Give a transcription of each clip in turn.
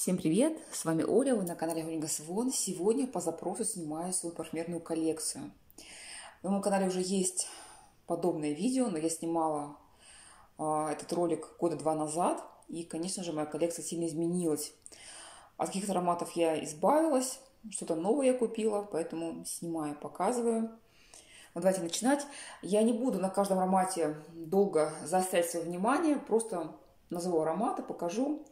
Всем привет! С вами Оля, вы на канале Olga Swan. Сегодня по запросу снимаю свою парфюмерную коллекцию. На моем канале уже есть подобное видео, но я снимала этот ролик года два назад. И, конечно же, моя коллекция сильно изменилась. От каких-то ароматов я избавилась, что-то новое я купила, поэтому снимаю, показываю. Ну, давайте начинать. Я не буду на каждом аромате долго заострять свое внимание, просто назову ароматы, покажу.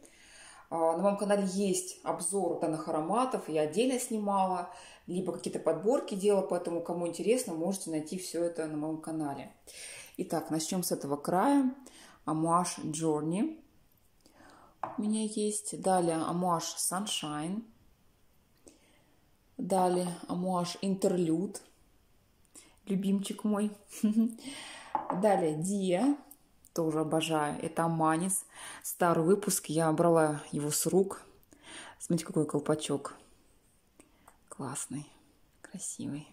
На моем канале есть обзор данных ароматов, я отдельно снимала, либо какие-то подборки делала, поэтому, кому интересно, можете найти все это на моем канале. Итак, начнем с этого края. Amouage Journey у меня есть. Далее Amouage Sunshine. Далее Amouage Interlude. Любимчик мой. Далее Dia. Тоже обожаю. Это Amanis. Старый выпуск. Я брала его с рук. Смотрите, какой колпачок. Классный. Красивый.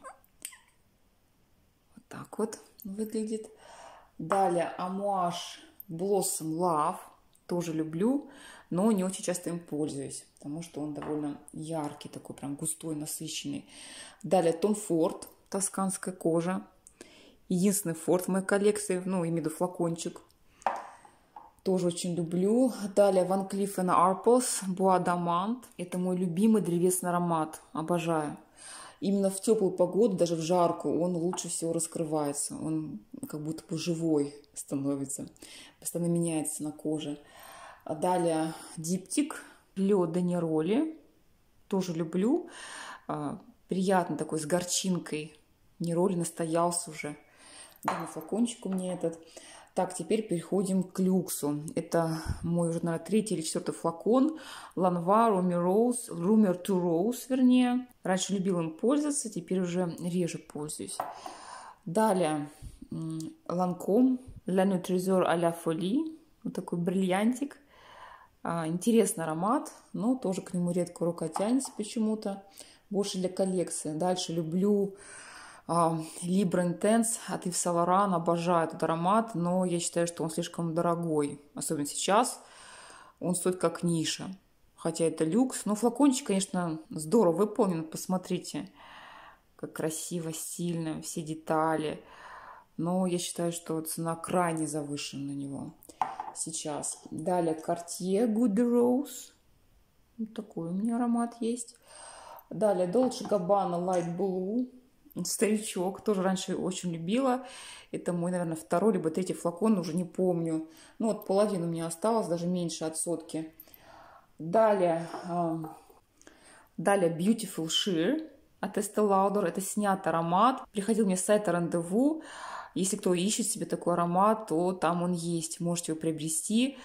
Вот так вот выглядит. Далее Amouage Blossom Love. Тоже люблю, но не очень часто им пользуюсь, потому что он довольно яркий, такой прям густой, насыщенный. Далее Том Форд. Тосканская кожа. Единственный Форд в моей коллекции. Ну, имею в виду флакончик. Тоже очень люблю. Далее Van Cleef & Arpels Bois d'Amant. Это мой любимый древесный аромат. Обожаю. Именно в теплую погоду, даже в жаркую, он лучше всего раскрывается. Он как будто бы живой становится. Постоянно меняется на коже. Далее Diptyque L'eau de Neroli. Тоже люблю. Приятный такой, с горчинкой. Нероли настоялся уже. Данный флакончик у меня этот. Так, теперь переходим к люксу. Это мой уже, наверное, третий или четвертый флакон. Lanvin Rumor to Rose, вернее. Раньше любила им пользоваться, теперь уже реже пользуюсь. Далее Lancôme Trésor à la Folie. Вот такой бриллиантик. Интересный аромат, но тоже к нему редко рука тянется почему-то. Больше для коллекции. Дальше люблю Libre Intense от Yves Saint Laurent. Обожаю этот аромат, но я считаю, что он слишком дорогой. Особенно сейчас. Он стоит как ниша. Хотя это люкс. Но флакончик, конечно, здорово выполнен. Посмотрите, как красиво, стильно, все детали. Но я считаю, что цена крайне завышена на него сейчас. Далее Cartier Good Rose. Вот такой у меня аромат есть. Далее Dolce Gabbana Light Blue. Старичок. Тоже раньше очень любила. Это мой, наверное, второй либо третий флакон. Уже не помню. Ну, вот половина у меня осталась. Даже меньше от сотки. Далее. Далее Beautiful Sheer от Estée Lauder. Это снят аромат. Приходил мне с сайта Rendezvous. Если кто ищет себе такой аромат, то там он есть. Можете его приобрести.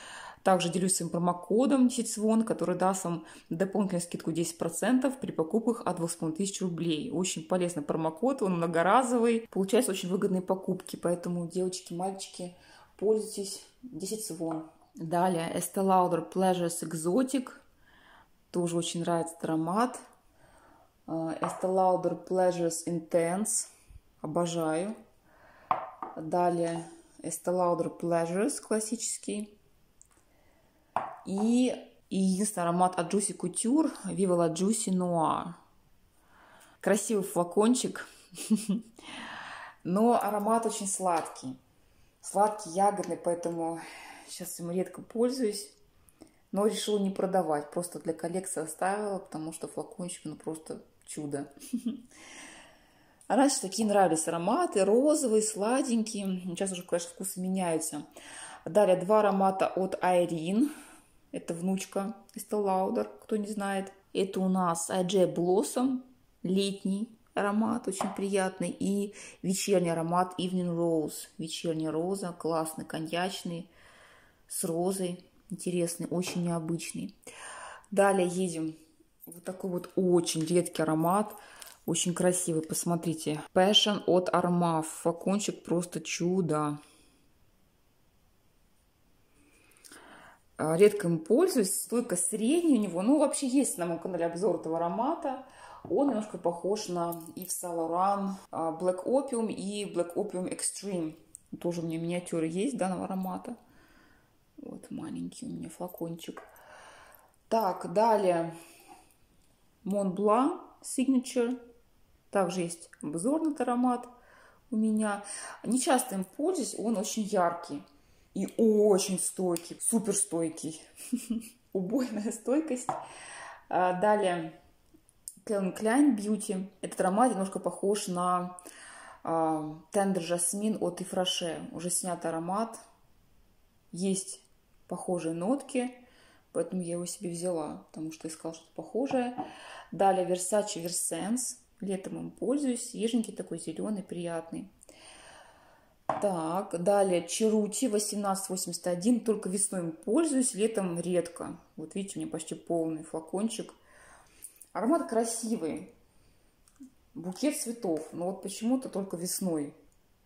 Также делюсь своим промокодом 10SWON, который даст вам дополнительную скидку 10% при покупках от 2500 рублей. Очень полезный промокод, он многоразовый. Получаются очень выгодные покупки, поэтому, девочки, мальчики, пользуйтесь 10SWON. Далее Estée Lauder Pleasures Exotic. Тоже очень нравится этот аромат. Estée Lauder Pleasures Intense. Обожаю. Далее Estée Lauder Pleasures классический. И единственный аромат от Juicy Couture Viva La Juicy Noir. Красивый флакончик, но аромат очень сладкий. Сладкий, ягодный, поэтому сейчас им редко пользуюсь. Но решила не продавать, просто для коллекции оставила, потому что флакончик, ну, просто чудо. А раньше такие нравились ароматы, розовые, сладенькие. Сейчас уже, конечно, вкусы меняются. Далее два аромата от Aerin. Это внучка Estée Lauder, кто не знает. Это у нас Aerin Blossom, летний аромат, очень приятный. И вечерний аромат Evening Rose. Вечерняя роза, классный, коньячный, с розой. Интересный, очень необычный. Далее едем. Вот такой вот очень редкий аромат. Очень красивый, посмотрите. Passion от Armaf. Флакончик просто чудо. Редко им пользуюсь, стойка средняя у него. Ну, вообще есть на моем канале обзор этого аромата. Он немножко похож на Yves Saint Laurent Black Opium и Black Opium Extreme. Тоже у меня миниатюры есть данного аромата. Вот маленький у меня флакончик. Так, далее Монблан Signature. Также есть обзор на этот аромат у меня. Не часто им пользуюсь, он очень яркий и очень стойкий, супер стойкий. Убойная стойкость. Далее Calvin Klein Beauty. Этот аромат немножко похож на Tender Jasmine от Yves Rocher. Уже снят аромат. Есть похожие нотки, поэтому я его себе взяла, потому что искала что-то похожее. Далее Versace Versense. Летом им пользуюсь. Свеженький такой, зеленый, приятный. Так, далее Черути 1881. Только весной им пользуюсь, летом редко. Вот видите, у меня почти полный флакончик. Аромат красивый. Букет цветов. Но вот почему-то только весной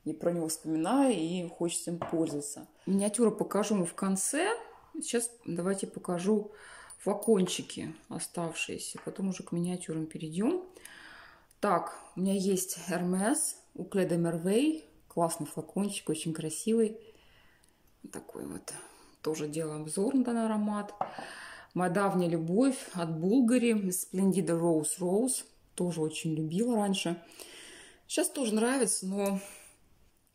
я про него вспоминаю и хочется им пользоваться. Миниатюру покажу в конце. Сейчас давайте покажу флакончики оставшиеся. Потом уже к миниатюрам перейдем. Так, у меня есть Hermes Eau de Merveille. Классный флакончик, очень красивый. Такой вот. Тоже делаю обзор на данный аромат. Моя давняя любовь от Bulgari. Splendid Rose Rose. Тоже очень любила раньше. Сейчас тоже нравится, но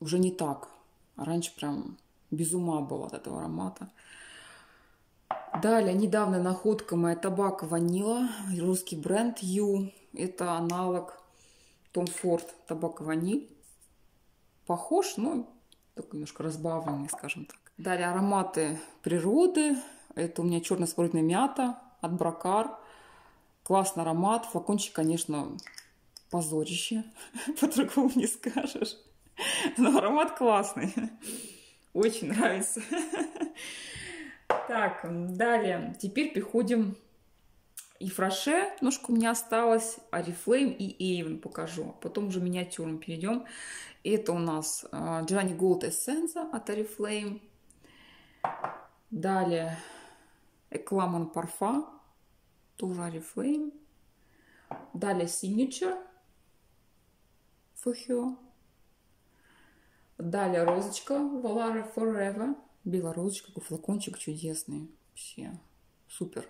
уже не так. Раньше прям без ума была от этого аромата. Далее, недавняя находка моя Табако Ванила. Русский бренд Ю. Это аналог Tom Ford Табако Ваниль. Похож, но такой немножко разбавленный, скажем так. Далее ароматы природы. Это у меня черно-смородная мята от Бракар. Классный аромат. Флакончик, конечно, позорище. По-другому не скажешь. Но аромат классный. Очень нравится. Так, далее. Теперь переходим и Yves Rocher. Немножко у меня осталось. Oriflame и Avon покажу. Потом уже миниатюрам перейдем. Это у нас Gianni Gold Essenza от Oriflame. Далее Eclaman Parfum. Тоже Oriflame. Далее Signature. Fuchsia. Далее розочка Valare Forever. Белая розочка, какой флакончик чудесный. Вообще супер.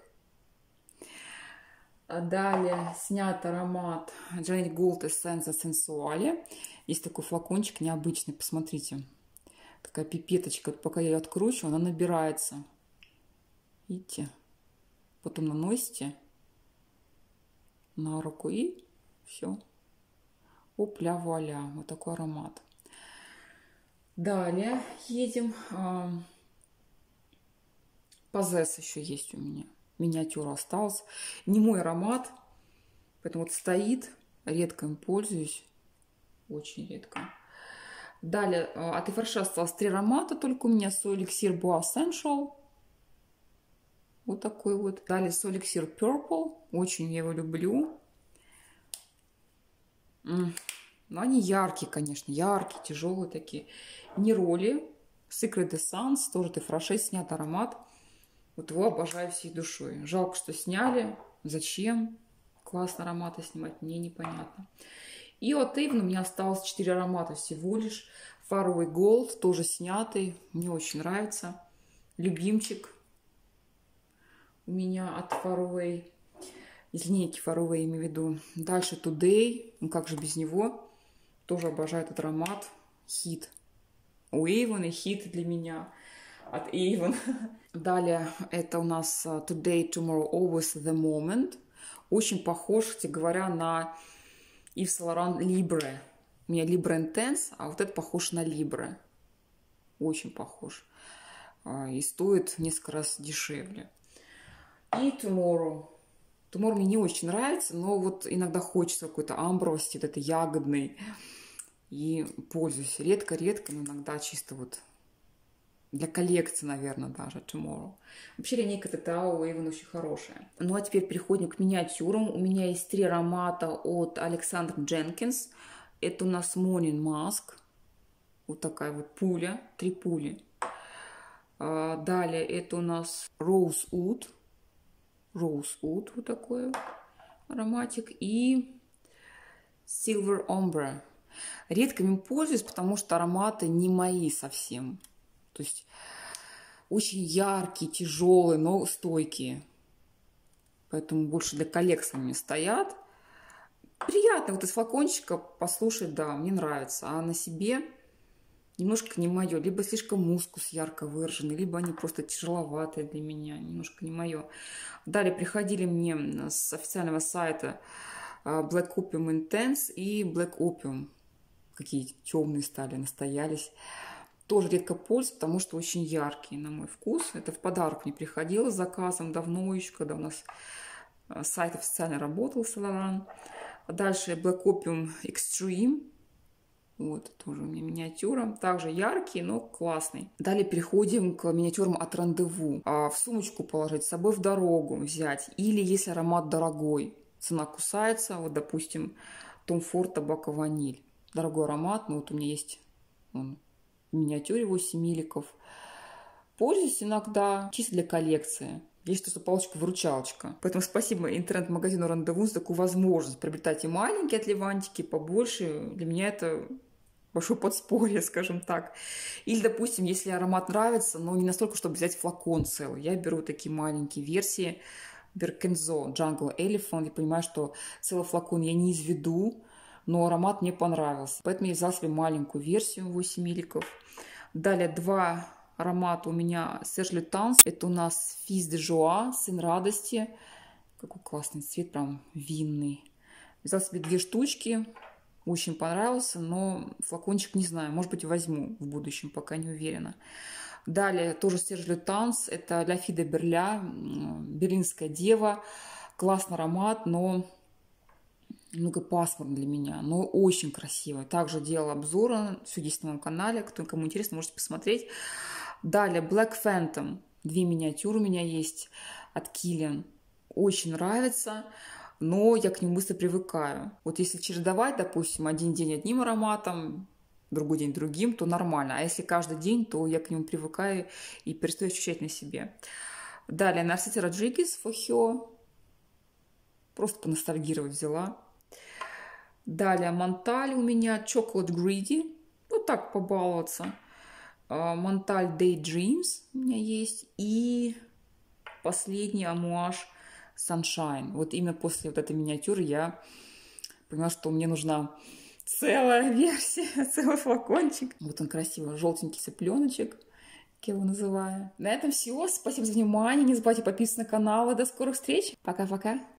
Далее снят аромат Gianni Gold Essenza Sensuale. Есть такой флакончик необычный, посмотрите. Такая пипеточка, пока я ее откручу, она набирается. Видите? Потом наносите на руку и все. Опля-вуаля. Вот такой аромат. Далее едем. Possess еще есть у меня. Миниатюра осталась. Не мой аромат. Поэтому вот стоит. Редко им пользуюсь. Очень редко. Далее от Yves Rocher осталось 3 аромата. Только у меня Соэликсир Bois Essential. Вот такой вот. Далее Соэликсир Purple. Очень я его люблю. Но они яркие, конечно. Яркие, тяжелые такие. Нероли. Secret Essence. Тоже от Yves Rocher снят аромат. Вот его обожаю всей душой. Жалко, что сняли. Зачем? Классно ароматы снимать. Мне непонятно. И от Avon у меня осталось 4 аромата всего лишь. Faraway Gold, тоже снятый. Мне очень нравится. Любимчик у меня от Faraway. Из линейки Faraway, имею в виду. Дальше Today. Ну как же без него? Тоже обожаю этот аромат. Хит. У Avon и хит для меня. От Avon. Далее это у нас Today, Tomorrow, Always, The Moment. Очень похож, кстати говоря, на Yves Saint Laurent Libre. У меня Libre Intense, а вот это похож на Libre. Очень похож. И стоит в несколько раз дешевле. И Tomorrow. Tomorrow мне не очень нравится, но вот иногда хочется какой-то амбрости, вот это ягодный. И пользуюсь редко-редко, но иногда чисто вот для коллекции, наверное, даже Tomorrow. Вообще линейка Татау и Avon очень хорошая. Ну а теперь переходим к миниатюрам. У меня есть 3 аромата от Александр Дженкинс. Это у нас Morning Mask. Вот такая вот пуля. 3 пули. Далее это у нас Rosewood. Rosewood вот такой ароматик. И Silver Ombre. Редко им пользуюсь, потому что ароматы не мои совсем. То есть очень яркие, тяжелые, но стойкие. поэтому больше для коллекции они стоят. Приятно вот из флакончика послушать, да, мне нравится, а на себе немножко не мое. Либо слишком мускус ярко выраженный, либо они просто тяжеловатые для меня, немножко не мое. Далее приходили мне с официального сайта Black Opium Intense и Black Opium. Какие темные стали, настоялись. Тоже редко пользуюсь, потому что очень яркие на мой вкус. Это в подарок мне приходило с заказом давно еще, когда у нас сайт официально работал с Лоран. Дальше Black Opium Extreme. Вот, тоже у меня миниатюра. Также яркий, но классный. Далее переходим к миниатюрам от Rendezvous. В сумочку положить, с собой в дорогу взять. Или если аромат дорогой, цена кусается. Вот, допустим, Tom Ford Tobacco Ваниль. Дорогой аромат, но вот у меня есть он в миниатюре 8 милликов. Пользуюсь иногда чисто для коллекции. Есть что-то палочка-выручалочка. Поэтому спасибо интернет-магазину Рандеву за такую возможность. Приобретать и маленькие отливантики, побольше. Для меня это большое подспорье, скажем так. Или, допустим, если аромат нравится, но не настолько, чтобы взять флакон целый. Я беру такие маленькие версии. Беркензо Jungle Elephant. Я понимаю, что целый флакон я не изведу. Но аромат мне понравился. Поэтому я взяла себе маленькую версию 8 милликов. Далее два аромата у меня Serge Lutens. Это у нас Fils de Joie, Сын Радости. Какой классный цвет, прям винный. Взяла себе две штучки. Очень понравился, но флакончик не знаю. Может быть, возьму в будущем, пока не уверена. Далее тоже Serge Lutens. Это La Fille de Berlin, Берлинская дева. Классный аромат, но... много пасмурно для меня, но очень красиво. Также делала обзоры, все есть на моем канале. Кто, кому интересно, можете посмотреть. Далее Black Phantom. Две миниатюры у меня есть от Killian. Очень нравится, но я к нему быстро привыкаю. Вот если чередовать, допустим, один день одним ароматом, другой день другим, то нормально. А если каждый день, то я к нему привыкаю и перестаю ощущать на себе. Далее Narcisse Rodriguez Фохио. Просто поностальгировать взяла. Далее Монталь у меня Chocolate Greedy. Вот так побаловаться. Монталь Daydreams у меня есть. И последний Amouage Sunshine. Вот именно после вот этой миниатюры я поняла, что мне нужна целая версия, целый флакончик. Вот он красивый, желтенький цыпленочек, как я его называю. На этом все. Спасибо за внимание. Не забывайте подписываться на канал. И до скорых встреч. Пока-пока.